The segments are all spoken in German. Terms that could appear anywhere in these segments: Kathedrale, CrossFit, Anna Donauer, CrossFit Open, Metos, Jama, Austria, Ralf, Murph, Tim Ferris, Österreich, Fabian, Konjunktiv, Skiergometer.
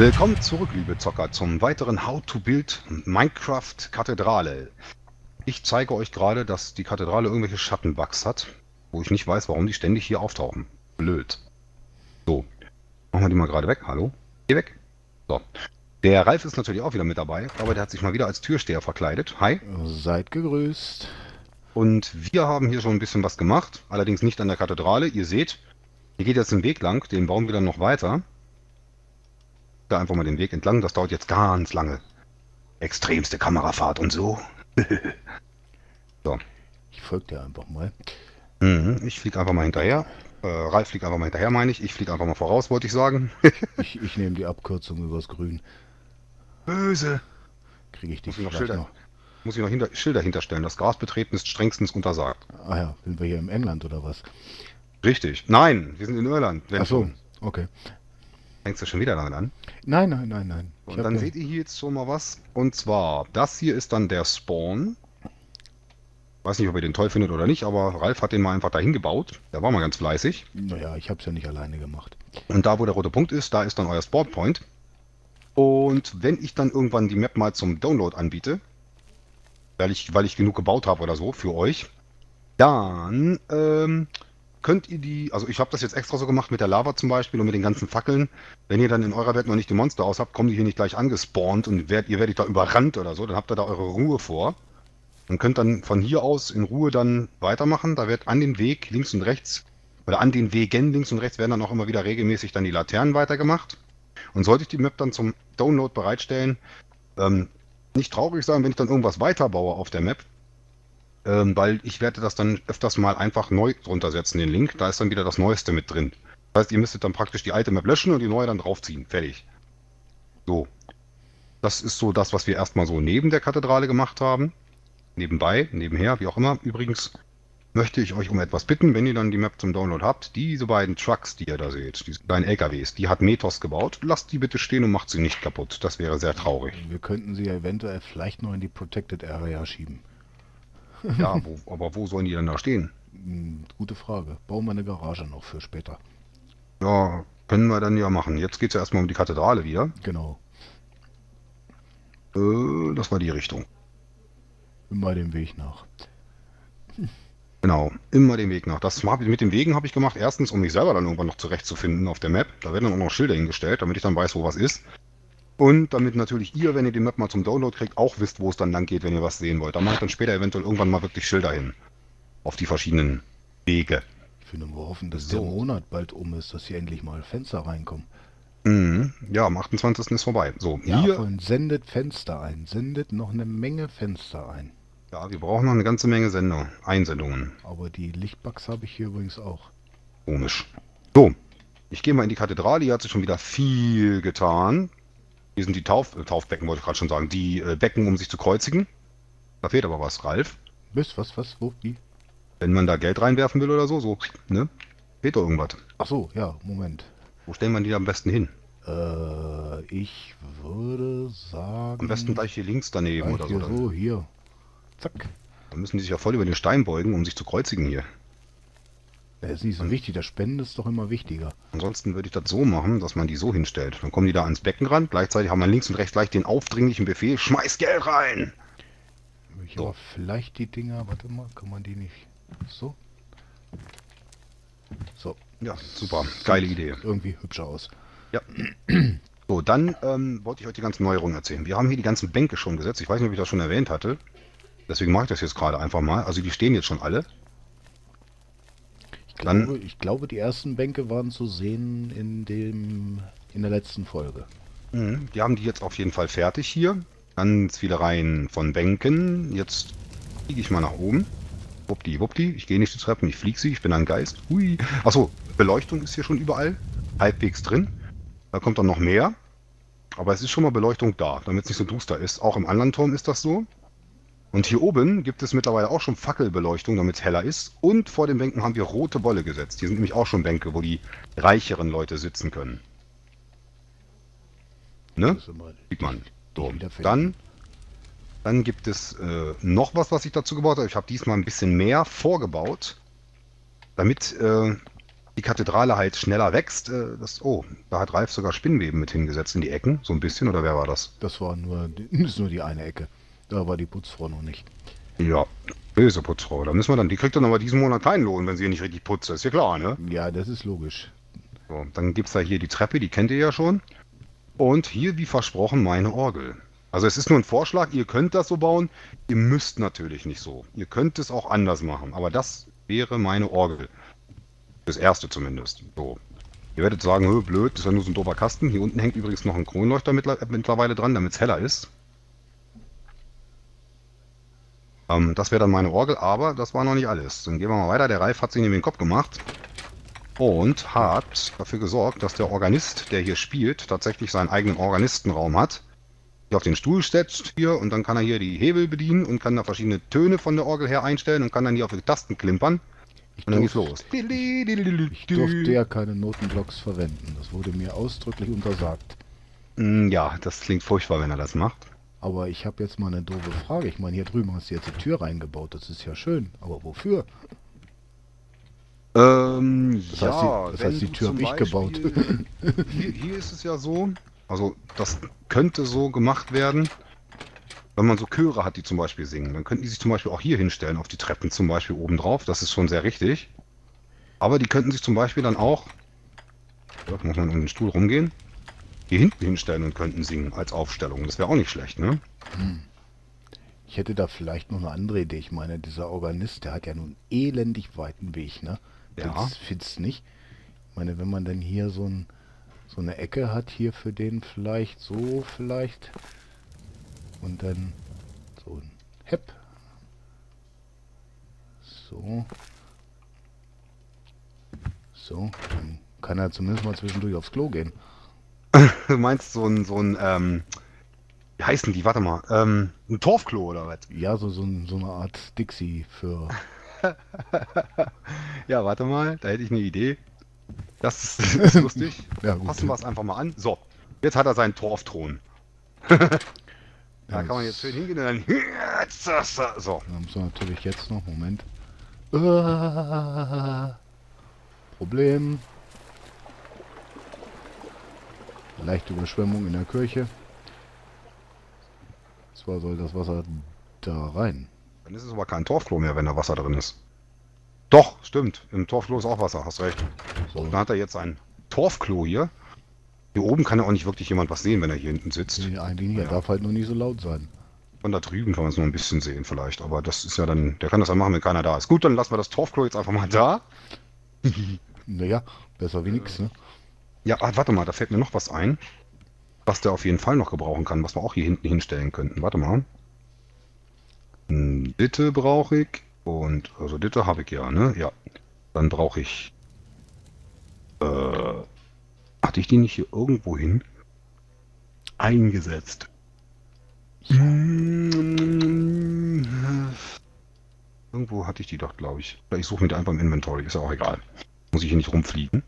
Willkommen zurück, liebe Zocker, zum weiteren How-to-Build Minecraft-Kathedrale. Ich zeige euch gerade, dass die Kathedrale irgendwelche Schattenbugs hat, wo ich nicht weiß, warum die ständig hier auftauchen. Blöd. So, machen wir die mal gerade weg. Hallo? Geh weg. So. Der Ralf ist natürlich auch wieder mit dabei, aber der hat sich mal wieder als Türsteher verkleidet. Hi. Seid gegrüßt. Und wir haben hier schon ein bisschen was gemacht, allerdings nicht an der Kathedrale. Ihr seht, hier geht jetzt ein Weg lang, den bauen wir dann noch weiter. Da einfach mal den Weg entlang, das dauert jetzt ganz lange. Extremste Kamerafahrt und so. So. Ich folge dir einfach mal. Ich fliege einfach mal hinterher. Ralf fliegt einfach mal hinterher, meine ich. Ich fliege einfach mal voraus, wollte ich sagen. ich nehme die Abkürzung übers Grün. Böse. Kriege ich dich noch? Muss ich noch Schilder hinterstellen. Das Gras betreten ist strengstens untersagt. Ah ja, sind wir hier im England oder was? Richtig. Nein, wir sind in Irland. Ach so, okay. Fängst du schon wieder damit an? Nein, nein, nein, nein. Und dann seht ihr hier jetzt schon mal was. Und zwar, das hier ist dann der Spawn. Weiß nicht, ob ihr den toll findet oder nicht, aber Ralf hat den mal einfach dahin gebaut. Der war mal ganz fleißig. Naja, ich habe es ja nicht alleine gemacht. Und da, wo der rote Punkt ist, da ist dann euer Spawnpoint. Und wenn ich dann irgendwann die Map mal zum Download anbiete, weil ich genug gebaut habe oder so für euch, dann könnt ihr die, also ich habe das jetzt extra so gemacht mit der Lava zum Beispiel und mit den ganzen Fackeln, wenn ihr dann in eurer Welt noch nicht die Monster aus habt, kommen die hier nicht gleich angespawnt und werdet da überrannt oder so, dann habt ihr da eure Ruhe vor und könnt dann von hier aus in Ruhe dann weitermachen. Da wird an den Weg links und rechts, oder an den Wegen links und rechts werden dann auch immer wieder regelmäßig dann die Laternen weitergemacht. Und sollte ich die Map dann zum Download bereitstellen, nicht traurig sein, wenn ich dann irgendwas weiterbaue auf der Map, weil ich werde das dann öfters mal einfach neu drunter setzen, den Link. Da ist dann wieder das Neueste mit drin. Das heißt, ihr müsstet dann praktisch die alte Map löschen und die neue dann draufziehen. Fertig. So. Das ist so das, was wir erstmal so neben der Kathedrale gemacht haben. Nebenbei, nebenher, wie auch immer. Übrigens möchte ich euch um etwas bitten, wenn ihr dann die Map zum Download habt. Diese beiden Trucks, die ihr da seht, diese kleinen LKWs, die hat Metos gebaut. Lasst die bitte stehen und macht sie nicht kaputt. Das wäre sehr traurig. Wir könnten sie ja eventuell vielleicht noch in die Protected Area schieben. Ja, aber wo sollen die denn da stehen? Gute Frage. Bauen wir eine Garage noch für später. Ja, können wir dann ja machen. Jetzt geht es ja erstmal um die Kathedrale wieder. Genau. Das war die Richtung. Immer den Weg nach. Genau, immer den Weg nach. Das mit den Wegen habe ich gemacht. Erstens, um mich selber dann irgendwann noch zurechtzufinden auf der Map. Da werden dann auch noch Schilder hingestellt, damit ich dann weiß, wo was ist. Und damit natürlich ihr, wenn ihr die Map mal zum Download kriegt, auch wisst, wo es dann lang geht, wenn ihr was sehen wollt. Da macht dann später eventuell irgendwann mal wirklich Schilder hin. Auf die verschiedenen Wege. Ich würde nur hoffen, dass der Monat bald um ist, dass hier endlich mal Fenster reinkommen. Ja, am 28. ist vorbei. So, ja, hier sendet Fenster ein. Sendet noch eine Menge Fenster ein. Ja, wir brauchen noch eine ganze Menge Einsendungen. Aber die Lichtbugs habe ich hier übrigens auch. Komisch. So, ich gehe mal in die Kathedrale. Hier hat sich schon wieder viel getan. Hier sind die Taufbecken, wollte ich gerade schon sagen. Die Becken, um sich zu kreuzigen. Da fehlt aber was, Ralf. Was, wo, wie? Wenn man da Geld reinwerfen will oder so, ne? Fehlt doch irgendwas. Ach so, ja, Moment. Wo stellen wir die am besten hin? Ich würde sagen... Am besten gleich hier links daneben oder so. Hier, so, hier. Zack. Dann müssen die sich ja voll über den Stein beugen, um sich zu kreuzigen hier. Das ist nicht so wichtig, das Spenden ist doch immer wichtiger. Ansonsten würde ich das so machen, dass man die so hinstellt. Dann kommen die da ans Becken ran, gleichzeitig haben wir links und rechts gleich den aufdringlichen Befehl, schmeiß Geld rein! Ich so. Aber vielleicht die Dinger, warte mal, kann man die nicht... So? So. Ja, super, geile Idee. Irgendwie hübscher aus. Ja. So, dann wollte ich euch die ganzen Neuerungen erzählen. Wir haben hier die ganzen Bänke schon gesetzt, ich weiß nicht, ob ich das schon erwähnt hatte. Deswegen mache ich das jetzt gerade einfach mal. Also die stehen jetzt schon alle. Ich glaube, die ersten Bänke waren zu sehen in der letzten Folge. Die haben die jetzt auf jeden Fall fertig hier. Ganz viele Reihen von Bänken. Jetzt fliege ich mal nach oben. Wuppdi, wuppdi. Ich gehe nicht die Treppen, ich fliege sie. Ich bin ein Geist. Hui. Achso, Beleuchtung ist hier schon überall. Halbwegs drin. Da kommt dann noch mehr. Aber es ist schon mal Beleuchtung da, damit es nicht so duster ist. Auch im anderen Turm ist das so. Und hier oben gibt es mittlerweile auch schon Fackelbeleuchtung, damit es heller ist. Und vor den Bänken haben wir rote Wolle gesetzt. Hier sind nämlich auch schon Bänke, wo die reicheren Leute sitzen können. Ne? Sieht man. So. Dann gibt es noch was ich dazu gebaut habe. Ich habe diesmal ein bisschen mehr vorgebaut, damit die Kathedrale halt schneller wächst. Oh, da hat Ralf sogar Spinnweben mit hingesetzt in die Ecken, so ein bisschen, oder wer war das? Das war nur die eine Ecke. Da war die Putzfrau noch nicht. Ja, böse Putzfrau. Da müssen wir dann, die kriegt dann aber diesen Monat keinen Lohn, wenn sie nicht richtig putzt. Ist ja klar, ne? Ja, das ist logisch. So, dann gibt es da hier die Treppe, die kennt ihr ja schon. Und hier, wie versprochen, meine Orgel. Also es ist nur ein Vorschlag, ihr könnt das so bauen. Ihr müsst natürlich nicht so. Ihr könnt es auch anders machen. Aber das wäre meine Orgel. Das erste zumindest. So. Ihr werdet sagen, blöd, das ist ja nur so ein dober Kasten. Hier unten hängt übrigens noch ein Kronleuchter mittlerweile dran, damit es heller ist. Das wäre dann meine Orgel, aber das war noch nicht alles. Dann gehen wir mal weiter. Der Ralf hat sich nämlich den Kopf gemacht und hat dafür gesorgt, dass der Organist, der hier spielt, tatsächlich seinen eigenen Organistenraum hat. Auf den Stuhl setzt hier und dann kann er hier die Hebel bedienen und kann da verschiedene Töne von der Orgel her einstellen und kann dann hier auf die Tasten klimpern. Und dann geht's los. Ich durfte ja keine Notenblocks verwenden. Das wurde mir ausdrücklich untersagt. Ja, das klingt furchtbar, wenn er das macht. Aber ich habe jetzt mal eine doofe Frage. Ich meine, hier drüben hast du jetzt eine Tür reingebaut. Das ist ja schön. Aber wofür? Das ja, heißt, die Tür habe ich gebaut. Hier ist es ja so. Also, das könnte so gemacht werden, wenn man so Chöre hat, die zum Beispiel singen. Dann könnten die sich zum Beispiel auch hier hinstellen, auf die Treppen zum Beispiel obendrauf. Das ist schon sehr richtig. Aber die könnten sich zum Beispiel dann auch, da muss man um den Stuhl rumgehen, hier hinten hinstellen und könnten singen als Aufstellung. Das wäre auch nicht schlecht, ne? Ich hätte da vielleicht noch eine andere Idee. Ich meine, dieser Organist, der hat ja nun elendig weiten Weg, ne? Ja. Das find's nicht. Ich meine, wenn man dann hier so eine Ecke hat hier für den vielleicht, so vielleicht. Und dann so ein Hepp. So. So. Dann kann er zumindest mal zwischendurch aufs Klo gehen. Du meinst wie heißen die? Warte mal. Ein Torfklo oder was? Ja, so eine Art Dixie für... Ja, warte mal. Da hätte ich eine Idee. Das ist lustig. Ja, passen wir es einfach mal an. So, jetzt hat er seinen Torfthron. Da kann man jetzt schön hingehen und dann... So. Dann müssen wir natürlich jetzt noch... Moment. Problem. Leichte Überschwemmung in der Kirche. Und zwar soll das Wasser da rein. Dann ist es aber kein Torfklo mehr, wenn da Wasser drin ist. Doch, stimmt. Im Torfklo ist auch Wasser, hast recht. So, dann hat er jetzt ein Torfklo hier. Hier oben kann ja auch nicht wirklich jemand was sehen, wenn er hier hinten sitzt. Nee, eigentlich nicht. Ja. Er darf halt nur nicht so laut sein. Von da drüben kann man es nur ein bisschen sehen vielleicht. Aber das ist ja dann... Der kann das ja machen, wenn keiner da ist. Gut, dann lassen wir das Torfklo jetzt einfach mal da. Naja, besser wie nix, ne? Ja, warte mal, da fällt mir noch was ein. Was der auf jeden Fall noch gebrauchen kann, was wir auch hier hinten hinstellen könnten. Warte mal. Bitte brauche ich... Und also das habe ich ja, ne? Ja. Dann brauche ich... hatte ich die nicht hier irgendwo hin? Eingesetzt. Irgendwo hatte ich die doch, glaube ich. Ich suche mir die einfach im Inventory, ist ja auch egal. Muss ich hier nicht rumfliegen.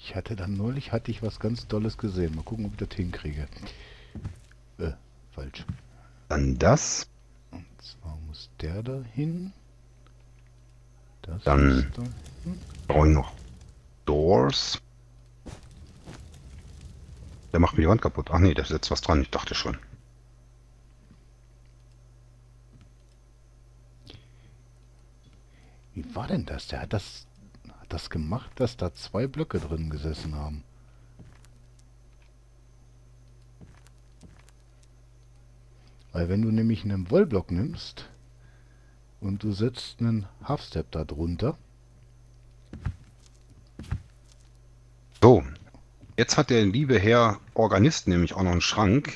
Ich hatte dann neulich, hatte ich was ganz Tolles gesehen. Mal gucken, ob ich das hinkriege. Falsch. Dann das... Und zwar muss der da hin. Das dann da hin. Brauche ich noch Doors. Der macht mir die Wand kaputt. Ach nee, da ist jetzt was dran. Ich dachte schon. Wie war denn das? Der hat das gemacht, dass da zwei Blöcke drin gesessen haben. Weil wenn du nämlich einen Wollblock nimmst und du setzt einen Half-Step da drunter. So, jetzt hat der liebe Herr Organist nämlich auch noch einen Schrank,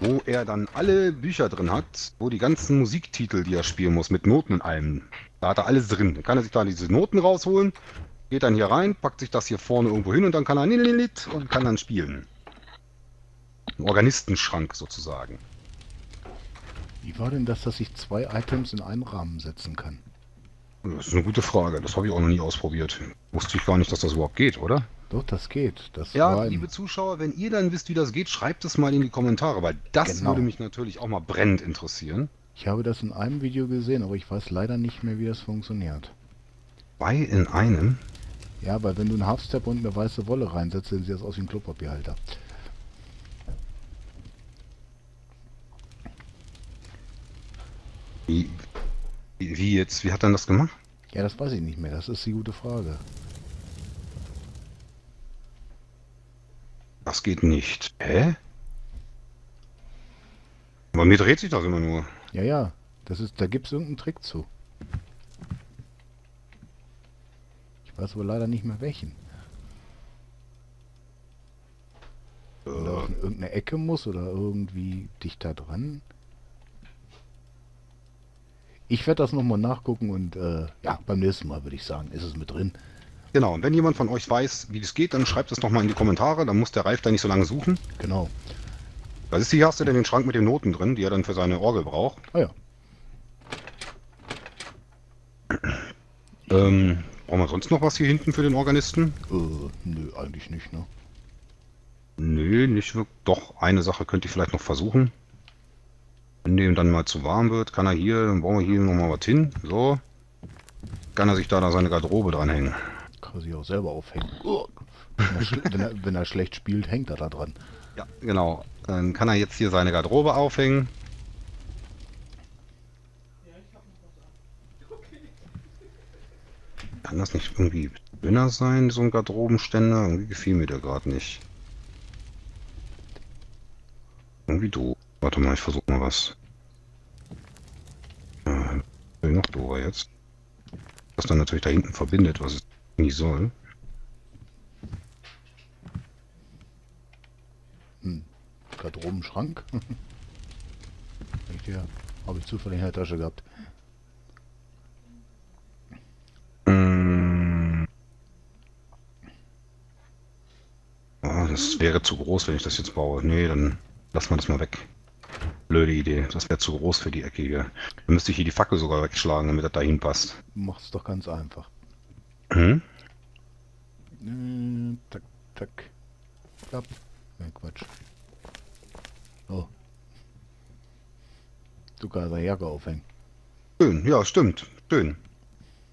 wo er dann alle Bücher drin hat, wo die ganzen Musiktitel, die er spielen muss, mit Noten und allem, da hat er alles drin. Dann kann er sich da diese Noten rausholen, geht dann hier rein, packt sich das hier vorne irgendwo hin und dann kann er und kann dann spielen. Ein Organistenschrank sozusagen. Wie war denn das, dass ich zwei Items in einen Rahmen setzen kann? Das ist eine gute Frage. Das habe ich auch noch nie ausprobiert. Wusste ich gar nicht, dass das überhaupt geht, oder? Doch, das geht. Das ja, liebe Zuschauer, wenn ihr dann wisst, wie das geht, schreibt es mal in die Kommentare, weil das würde mich natürlich auch mal brennend interessieren. Ich habe das in einem Video gesehen, aber ich weiß leider nicht mehr, wie das funktioniert. Bei in einem? Ja, weil wenn du einen Half-Step und eine weiße Wolle reinsetzt, dann sieht das aus wie ein Klopapierhalter. Wie jetzt? Wie hat er das gemacht? Ja, das weiß ich nicht mehr. Das ist die gute Frage. Das geht nicht. Hä? Bei mir dreht sich das immer nur. Ja, ja. Das ist, da gibt es irgendeinen Trick zu. Ich weiß aber leider nicht mehr welchen. Oder auf irgendeine Ecke muss oder irgendwie dichter dran. Ich werde das nochmal nachgucken und ja, beim nächsten Mal würde ich sagen, ist es mit drin. Genau, und wenn jemand von euch weiß, wie das geht, dann schreibt es nochmal in die Kommentare, dann muss der Ralf da nicht so lange suchen. Genau. Das ist hier, hast du denn den Schrank mit den Noten drin, die er dann für seine Orgel braucht. Ah ja. Brauchen wir sonst noch was hier hinten für den Organisten? Nö, eigentlich nicht, ne? Nö, nicht wirklich. Doch, eine Sache könnte ich vielleicht noch versuchen. Wenn dem dann mal zu warm wird, kann er hier, dann brauchen wir hier nochmal was hin, so. Kann er sich da seine Garderobe dranhängen. Kann er sich auch selber aufhängen. Wenn er schlecht spielt, hängt er da dran. Ja, genau. Dann kann er jetzt hier seine Garderobe aufhängen. Kann das nicht irgendwie dünner sein, so ein Garderobenständer? Irgendwie gefiel mir der gerade nicht. Irgendwie doof. Warte mal, ich versuche mal was. Noch doofer jetzt. Das dann natürlich da hinten verbindet, was es nie soll. Garderobenschrank. Ja, habe ich zufällig in der Tasche gehabt. Das wäre zu groß, wenn ich das jetzt baue. Nee, dann lassen wir das mal weg. Blöde Idee. Das wäre zu groß für die Ecke hier. Dann müsste ich hier die Fackel sogar wegschlagen, damit das dahin passt. Mach's doch ganz einfach. Hm? Tack, tack. Klapp. Nein, Quatsch. Oh. Du kannst deine Jacke aufhängen. Schön, ja, stimmt. Schön.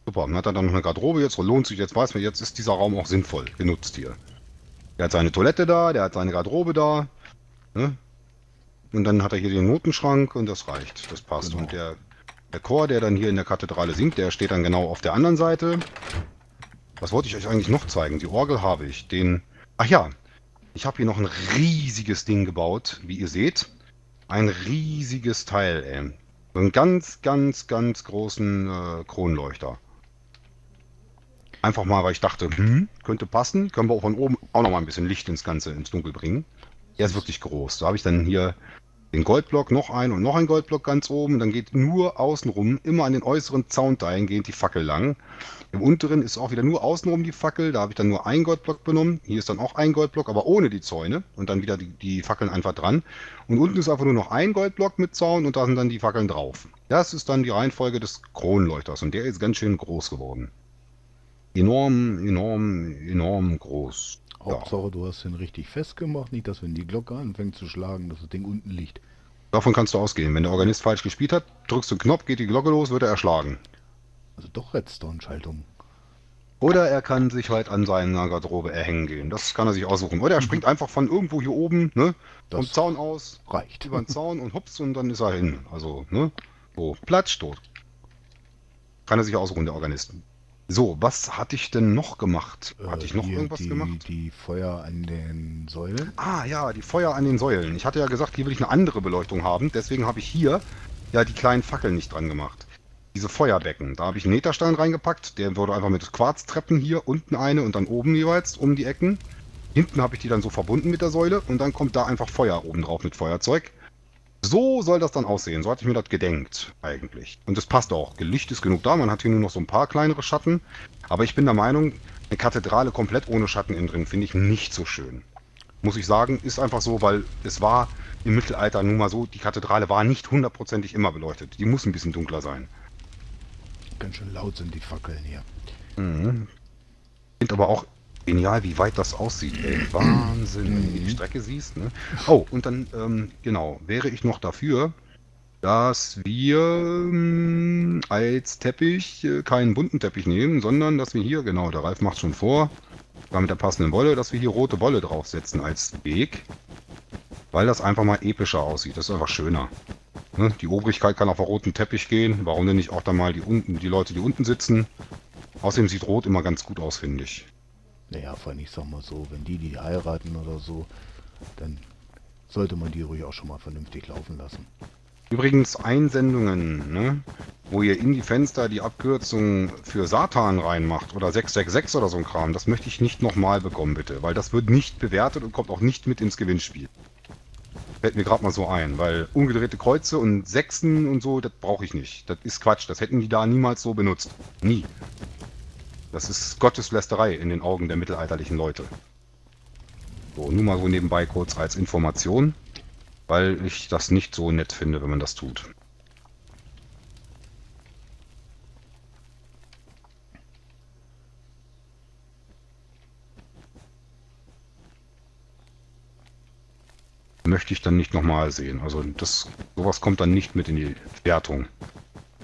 Super, man hat dann noch eine Garderobe jetzt, lohnt sich jetzt, weiß man, jetzt ist dieser Raum auch sinnvoll genutzt hier. Der hat seine Toilette da, der hat seine Garderobe da. Ne? Und dann hat er hier den Notenschrank und das reicht. Das passt. Genau. Und der Chor, der dann hier in der Kathedrale singt, der steht dann genau auf der anderen Seite. Was wollte ich euch eigentlich noch zeigen? Die Orgel habe ich. Den. Ach ja, ich habe hier noch ein riesiges Ding gebaut, wie ihr seht. Ein riesiges Teil, ey. So einen ganz, ganz, ganz großen Kronleuchter. Einfach mal, weil ich dachte, könnte passen. Können wir auch von oben auch noch mal ein bisschen Licht ins Ganze, ins Dunkel bringen. Er ist wirklich groß. Da habe ich dann hier den Goldblock, noch ein Goldblock ganz oben. Dann geht nur außenrum, immer an den äußeren Zaunteilen geht die Fackel lang. Im unteren ist auch wieder nur außenrum die Fackel. Da habe ich dann nur einen Goldblock benommen. Hier ist dann auch ein Goldblock, aber ohne die Zäune. Und dann wieder die Fackeln einfach dran. Und unten ist einfach nur noch ein Goldblock mit Zaun und da sind dann die Fackeln drauf. Das ist dann die Reihenfolge des Kronleuchters. Und der ist ganz schön groß geworden. Enorm, enorm, enorm groß. Hauptsache, du hast den richtig festgemacht, nicht, dass wenn die Glocke anfängt zu schlagen, dass das Ding unten liegt. Davon kannst du ausgehen. Wenn der Organist falsch gespielt hat, drückst du einen Knopf, geht die Glocke los, wird er erschlagen. Also doch Redstone-Schaltung. Oder er kann sich halt an seiner Garderobe erhängen gehen. Das kann er sich aussuchen. Oder er springt einfach von irgendwo hier oben, ne, vom Zaun aus, reicht über den Zaun und hups und dann ist er hin. Also, ne, so, platsch, tot. Kann er sich aussuchen, der Organist. So, was hatte ich denn noch gemacht? Hatte ich noch irgendwas gemacht? Die Feuer an den Säulen. Ah ja, die Feuer an den Säulen. Ich hatte ja gesagt, hier will ich eine andere Beleuchtung haben. Deswegen habe ich hier ja die kleinen Fackeln nicht dran gemacht. Diese Feuerbecken. Da habe ich einen Netherstein reingepackt. Der wurde einfach mit Quarztreppen hier unten eine und dann oben jeweils um die Ecken. Hinten habe ich die dann so verbunden mit der Säule. Und dann kommt da einfach Feuer oben drauf mit Feuerzeug. So soll das dann aussehen. So hatte ich mir das gedenkt, eigentlich. Und das passt auch. Licht ist genug da. Man hat hier nur noch so ein paar kleinere Schatten. Aber ich bin der Meinung, eine Kathedrale komplett ohne Schatten innen drin finde ich nicht so schön. Muss ich sagen, ist einfach so, weil es war im Mittelalter nun mal so, die Kathedrale war nicht hundertprozentig immer beleuchtet. Die muss ein bisschen dunkler sein. Ganz schön laut sind die Fackeln hier. Mhm. Sind aber auch genial, wie weit das aussieht, ey. Wahnsinn, wenn du die Strecke siehst, ne? Oh, und dann, genau, wäre ich noch dafür, dass wir als Teppich keinen bunten Teppich nehmen, sondern dass wir hier, genau, der Ralf macht schon vor, mit der passenden Wolle, dass wir hier rote Wolle draufsetzen als Weg, weil das einfach mal epischer aussieht, das ist einfach schöner. Ne? Die Obrigkeit kann auf einen roten Teppich gehen, warum denn nicht auch dann mal die Leute, die unten sitzen. Außerdem sieht Rot immer ganz gut aus, finde ich. Naja, vor allem, ich sag mal so, wenn die heiraten oder so, dann sollte man die ruhig auch schon mal vernünftig laufen lassen. Übrigens Einsendungen, ne? Wo ihr in die Fenster die Abkürzung für Satan reinmacht oder 666 oder so ein Kram, das möchte ich nicht nochmal bekommen, bitte. Weil das wird nicht bewertet und kommt auch nicht mit ins Gewinnspiel. Fällt mir gerade mal so ein, weil umgedrehte Kreuze und Sechsen und so, das brauche ich nicht. Das ist Quatsch, das hätten die da niemals so benutzt. Nie. Das ist Gotteslästerei in den Augen der mittelalterlichen Leute. So, nur mal so nebenbei kurz als Information, weil ich das nicht so nett finde, wenn man das tut. Möchte ich dann nicht nochmal sehen. Also das, sowas kommt dann nicht mit in die Wertung.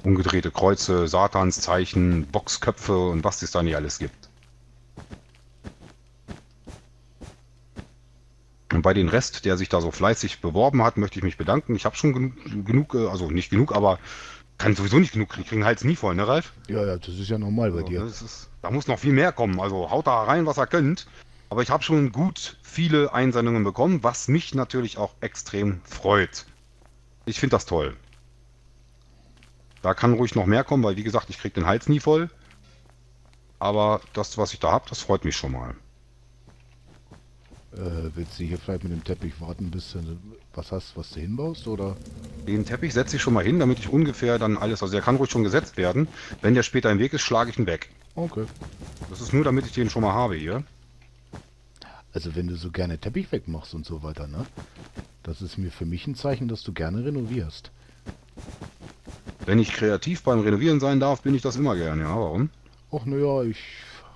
Umgedrehte Kreuze, Satanszeichen, Boxköpfe und was es da nicht alles gibt. Und bei den Rest, der sich da so fleißig beworben hat, möchte ich mich bedanken. Ich habe schon genug, also nicht genug, aber kann sowieso nicht genug kriegen. Kriegen halt nie voll, ne Ralf? Ja, ja, das ist ja normal bei dir. Da muss noch viel mehr kommen, also haut da rein, was ihr könnt. Aber ich habe schon gut viele Einsendungen bekommen, was mich natürlich auch extrem freut. Ich finde das toll. Da kann ruhig noch mehr kommen, weil wie gesagt, ich kriege den Hals nie voll. Aber das, was ich da habe, das freut mich schon mal. Willst du hier vielleicht mit dem Teppich warten, bis du was hast, was du hinbaust, oder? Den Teppich setze ich schon mal hin, damit ich ungefähr dann alles... Also der kann ruhig schon gesetzt werden. Wenn der später im Weg ist, schlage ich ihn weg. Okay. Das ist nur, damit ich den schon mal habe hier. Also wenn du so gerne Teppich wegmachst und so weiter, ne? Das ist mir für mich ein Zeichen, dass du gerne renovierst. Wenn ich kreativ beim Renovieren sein darf, bin ich das immer gerne, ja, warum? Och, naja, ich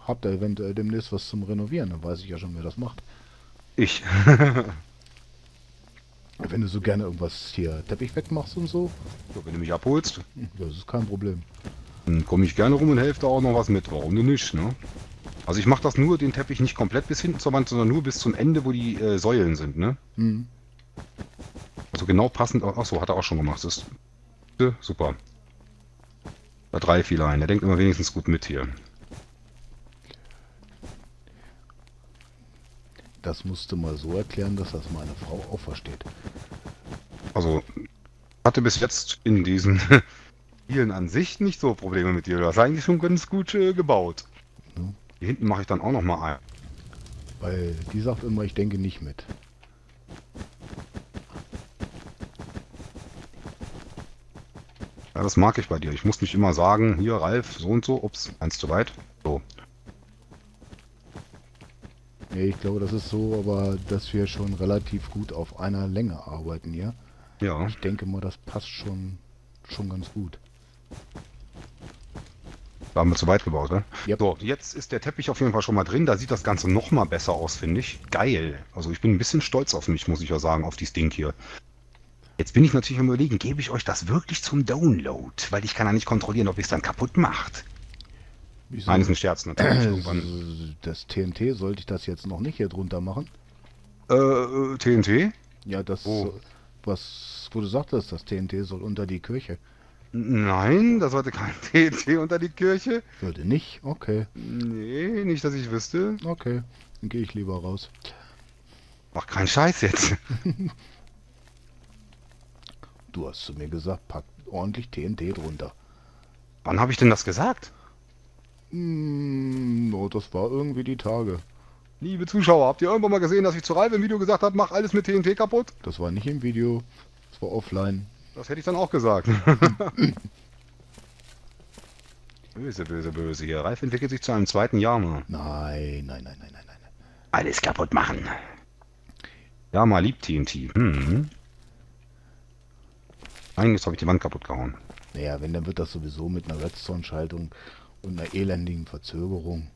hab da eventuell demnächst was zum Renovieren, dann weiß ich ja schon, wer das macht. Ich. Wenn du so gerne irgendwas hier Teppich wegmachst und so. Ja, wenn du mich abholst. Das ist kein Problem. Dann komme ich gerne rum und helfe da auch noch was mit, warum denn nicht, ne? Also ich mache das nur, den Teppich nicht komplett bis hinten zur Wand, sondern nur bis zum Ende, wo die Säulen sind, ne? Mhm. Also genau passend, achso, hat er auch schon gemacht, das ist... Super. Da drei viele ein. Er denkt immer wenigstens gut mit hier. Das musst du mal so erklären, dass das meine Frau auch versteht. Also, hatte bis jetzt in diesen Spielen an sich nicht so Probleme mit dir. Du hast eigentlich schon ganz gut gebaut. Mhm. Hier hinten mache ich dann auch nochmal ein. Weil die sagt immer, ich denke nicht mit. Ja, das mag ich bei dir. Ich muss nicht immer sagen, hier Ralf, so und so, ups, eins zu weit. So. Nee, ich glaube, das ist so, aber dass wir schon relativ gut auf einer Länge arbeiten hier. Ja. Ich denke mal, das passt schon ganz gut. Da haben wir zu weit gebaut, ne? Yep. So, jetzt ist der Teppich auf jeden Fall schon mal drin. Da sieht das Ganze noch mal besser aus, finde ich. Geil. Also ich bin ein bisschen stolz auf mich, muss ich ja sagen, auf dieses Ding hier. Jetzt bin ich natürlich am Überlegen, gebe ich euch das wirklich zum Download? Weil ich kann ja nicht kontrollieren, ob ihr es dann kaputt macht. Wieso? Nein, ist ein Scherz natürlich. Das TNT, sollte ich das jetzt noch nicht hier drunter machen? TNT? Ja, das, oh. Was, wo du sagtest, das TNT soll unter die Kirche. Nein, das sollte kein TNT unter die Kirche. Sollte nicht? Okay. Nee, nicht, dass ich wüsste. Okay, dann gehe ich lieber raus. Mach keinen Scheiß jetzt. Du hast zu mir gesagt, pack ordentlich TNT drunter. Wann habe ich denn das gesagt? Oh, das war irgendwie die Tage. Liebe Zuschauer, habt ihr irgendwann mal gesehen, dass ich zu Ralf im Video gesagt habe, mach alles mit TNT kaputt? Das war nicht im Video, das war offline. Das hätte ich dann auch gesagt. Böse, böse, böse hier. Ralf entwickelt sich zu einem zweiten Jama. Nein, nein, nein, nein, nein, nein. Alles kaputt machen. Jama liebt TNT. Mhm. Eigentlich habe ich die Wand kaputt gehauen. Naja, wenn, dann wird das sowieso mit einer Redstone-Schaltung und einer elendigen Verzögerung.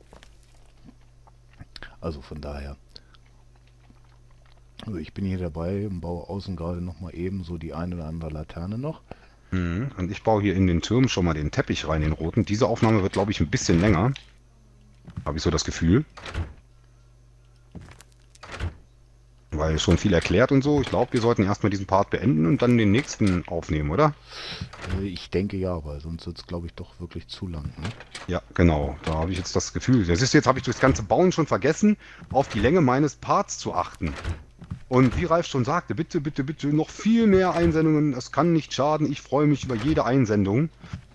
Also von daher. Ich bin hier dabei und baue außen gerade noch mal eben so die eine oder andere Laterne noch. Und ich baue hier in den Türmen schon mal den Teppich rein, den roten. Diese Aufnahme wird, glaube ich, ein bisschen länger. Habe ich so das Gefühl. Weil schon viel erklärt und so. Ich glaube, wir sollten erstmal diesen Part beenden und dann den nächsten aufnehmen, oder? Ich denke ja, weil sonst wird es, glaube ich, doch wirklich zu lang. Ne? Ja, genau. Da habe ich jetzt das Gefühl. Das ist jetzt, habe ich durchs ganze Bauen schon vergessen, auf die Länge meines Parts zu achten. Und wie Ralf schon sagte, bitte, bitte, bitte noch viel mehr Einsendungen. Das kann nicht schaden. Ich freue mich über jede Einsendung.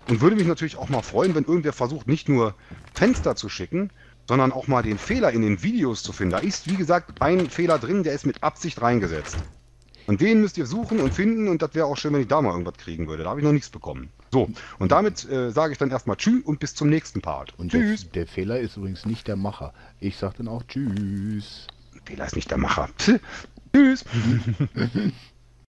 Und würde mich natürlich auch mal freuen, wenn irgendwer versucht, nicht nur Fenster zu schicken, sondern auch mal den Fehler in den Videos zu finden. Da ist, wie gesagt, ein Fehler drin, der ist mit Absicht reingesetzt. Und den müsst ihr suchen und finden und das wäre auch schön, wenn ich da mal irgendwas kriegen würde. Da habe ich noch nichts bekommen. So, und damit sage ich dann erstmal Tschüss und bis zum nächsten Part. Und tschüss. Der Fehler ist übrigens nicht der Macher. Ich sage dann auch Tschüss. Der Fehler ist nicht der Macher. Tschüss.